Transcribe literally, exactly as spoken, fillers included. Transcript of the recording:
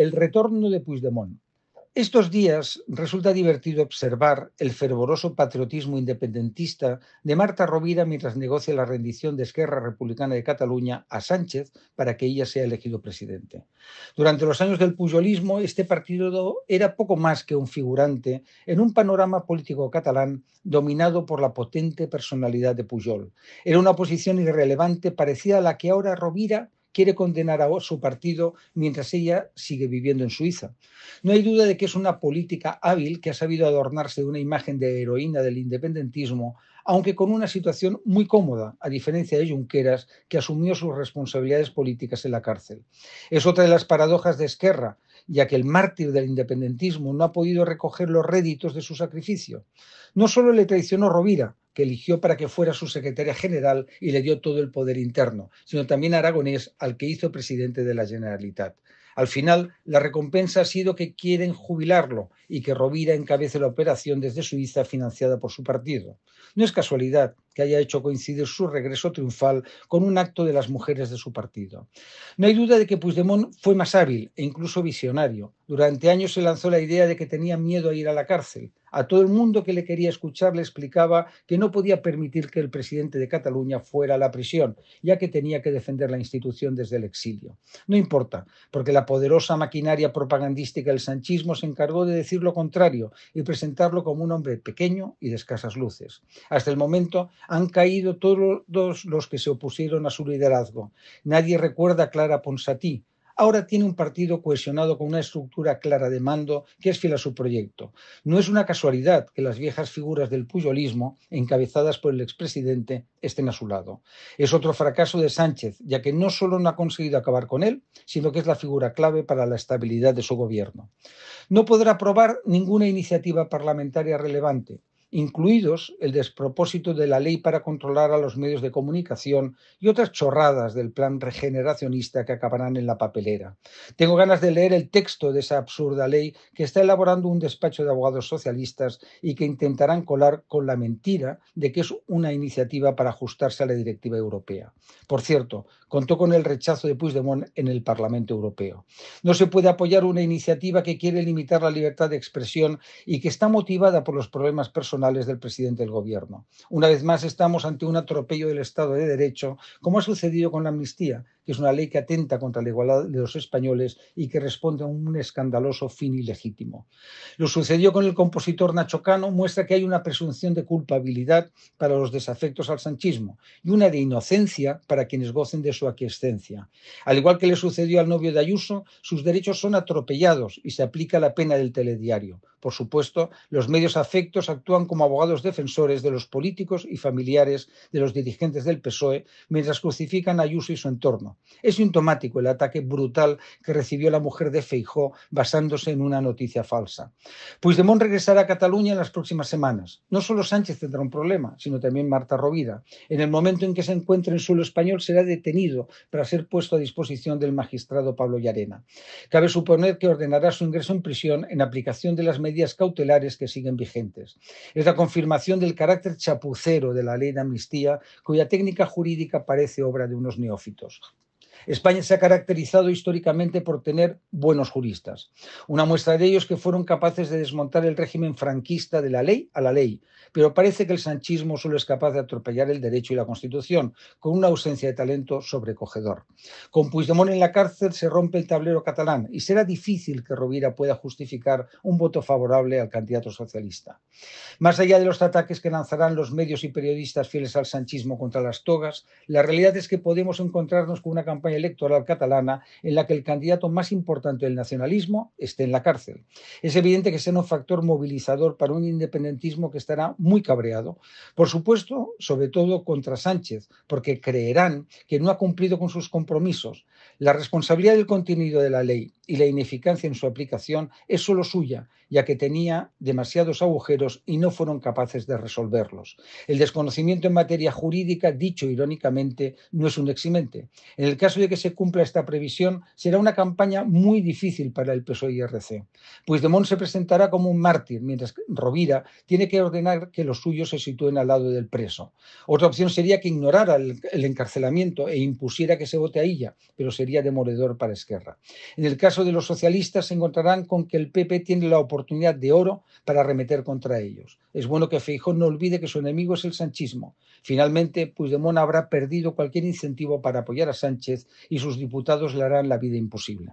el retorno de Puigdemont. Estos días resulta divertido observar el fervoroso patriotismo independentista de Marta Rovira mientras negocia la rendición de Esquerra Republicana de Cataluña a Sánchez para que ella sea elegido presidente. Durante los años del pujolismo, este partido era poco más que un figurante en un panorama político catalán dominado por la potente personalidad de Pujol. Era una posición irrelevante parecida a la que ahora Rovira quiere condenar a su partido mientras ella sigue viviendo en Suiza. No hay duda de que es una política hábil que ha sabido adornarse de una imagen de heroína del independentismo, aunque con una situación muy cómoda, a diferencia de Junqueras, que asumió sus responsabilidades políticas en la cárcel. Es otra de las paradojas de Esquerra, ya que el mártir del independentismo no ha podido recoger los réditos de su sacrificio. No solo le traicionó Rovira, que eligió para que fuera su secretaria general y le dio todo el poder interno, sino también a Aragonés, al que hizo presidente de la Generalitat. Al final, la recompensa ha sido que quieren jubilarlo y que Rovira encabece la operación desde Suiza financiada por su partido. No es casualidad que haya hecho coincidir su regreso triunfal con un acto de las mujeres de su partido. No hay duda de que Puigdemont fue más hábil e incluso visionario. Durante años se lanzó la idea de que tenía miedo a ir a la cárcel. A todo el mundo que le quería escuchar le explicaba que no podía permitir que el presidente de Cataluña fuera a la prisión, ya que tenía que defender la institución desde el exilio. No importa, porque la poderosa maquinaria propagandística del sanchismo se encargó de decir lo contrario y presentarlo como un hombre pequeño y de escasas luces. Hasta el momento han caído todos los que se opusieron a su liderazgo. Nadie recuerda a Clara Ponsatí. Ahora tiene un partido cohesionado con una estructura clara de mando que es fiel a su proyecto. No es una casualidad que las viejas figuras del pujolismo, encabezadas por el expresidente, estén a su lado. Es otro fracaso de Sánchez, ya que no solo no ha conseguido acabar con él, sino que es la figura clave para la estabilidad de su gobierno. No podrá aprobar ninguna iniciativa parlamentaria relevante, incluidos el despropósito de la ley para controlar a los medios de comunicación y otras chorradas del plan regeneracionista que acabarán en la papelera. Tengo ganas de leer el texto de esa absurda ley que está elaborando un despacho de abogados socialistas y que intentarán colar con la mentira de que es una iniciativa para ajustarse a la directiva europea. Por cierto, contó con el rechazo de Puigdemont en el Parlamento Europeo. No se puede apoyar una iniciativa que quiere limitar la libertad de expresión y que está motivada por los problemas personales del presidente del gobierno. Una vez más estamos ante un atropello del Estado de Derecho, como ha sucedido con la amnistía, que es una ley que atenta contra la igualdad de los españoles y que responde a un escandaloso fin ilegítimo. Lo sucedido con el compositor Nacho Cano muestra que hay una presunción de culpabilidad para los desafectos al sanchismo y una de inocencia para quienes gocen de su aquiescencia. Al igual que le sucedió al novio de Ayuso, sus derechos son atropellados y se aplica la pena del telediario. Por supuesto, los medios afectos actúan como abogados defensores de los políticos y familiares de los dirigentes del P S O E mientras crucifican a Ayuso y su entorno. Es sintomático el ataque brutal que recibió la mujer de Feijóo basándose en una noticia falsa. Puigdemont regresará a Cataluña en las próximas semanas. No solo Sánchez tendrá un problema, sino también Marta Rovira. En el momento en que se encuentre en suelo español será detenido para ser puesto a disposición del magistrado Pablo Llarena. Cabe suponer que ordenará su ingreso en prisión en aplicación de las medidas cautelares que siguen vigentes. Es la confirmación del carácter chapucero de la ley de amnistía, cuya técnica jurídica parece obra de unos neófitos. España se ha caracterizado históricamente por tener buenos juristas. Una muestra de ellos que fueron capaces de desmontar el régimen franquista de la ley a la ley. Pero parece que el sanchismo solo es capaz de atropellar el derecho y la Constitución, con una ausencia de talento sobrecogedor. Con Puigdemont en la cárcel se rompe el tablero catalán y será difícil que Rovira pueda justificar un voto favorable al candidato socialista. Más allá de los ataques que lanzarán los medios y periodistas fieles al sanchismo contra las togas, la realidad es que podemos encontrarnos con una campaña electoral catalana en la que el candidato más importante del nacionalismo esté en la cárcel. Es evidente que será un factor movilizador para un independentismo que estará muy cabreado, por supuesto, sobre todo contra Sánchez, porque creerán que no ha cumplido con sus compromisos. La responsabilidad del contenido de la ley y la ineficacia en su aplicación es solo suya, ya que tenía demasiados agujeros y no fueron capaces de resolverlos. El desconocimiento en materia jurídica, dicho irónicamente, no es un eximente. En el caso de que se cumpla esta previsión, será una campaña muy difícil para el P S O E y R C. Puigdemont se presentará como un mártir, mientras Rovira tiene que ordenar que los suyos se sitúen al lado del preso. Otra opción sería que ignorara el, el encarcelamiento e impusiera que se vote a ella, pero sería demoledor para Esquerra. En el caso caso de los socialistas se encontrarán con que el P P tiene la oportunidad de oro para arremeter contra ellos. Es bueno que Feijóo no olvide que su enemigo es el sanchismo. Finalmente, Puigdemont habrá perdido cualquier incentivo para apoyar a Sánchez y sus diputados le harán la vida imposible.